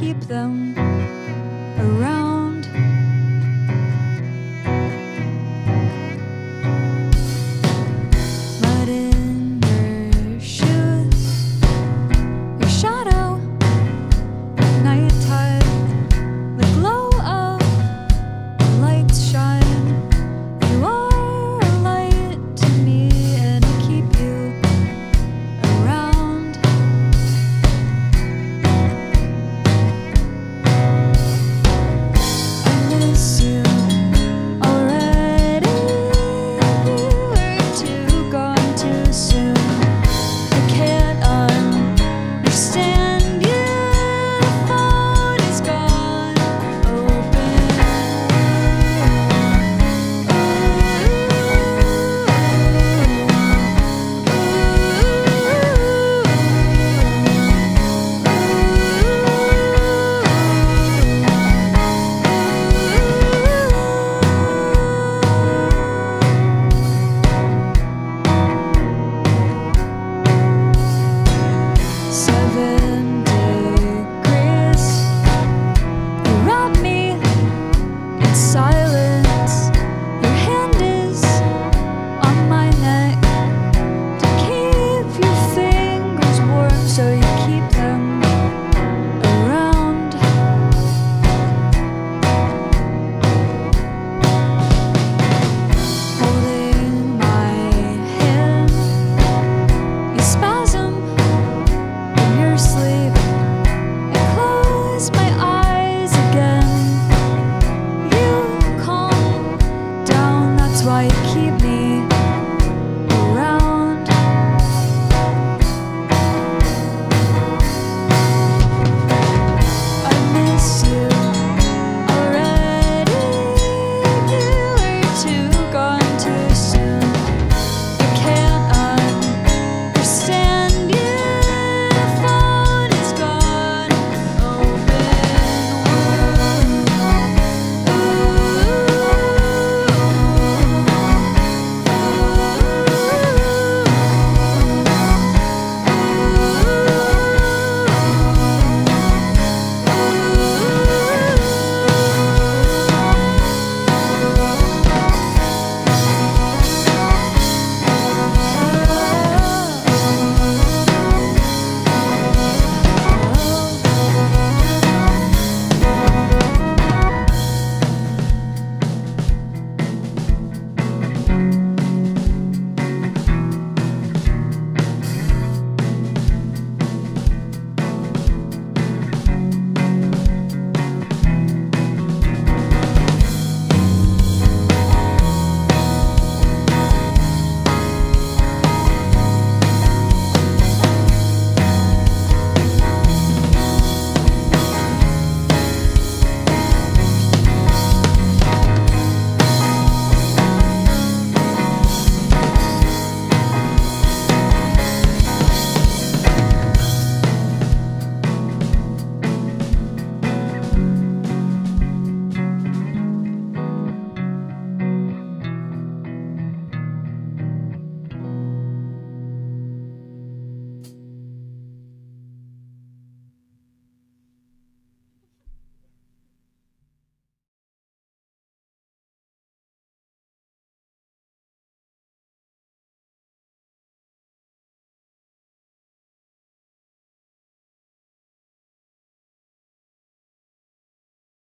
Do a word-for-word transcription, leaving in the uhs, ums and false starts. keep them.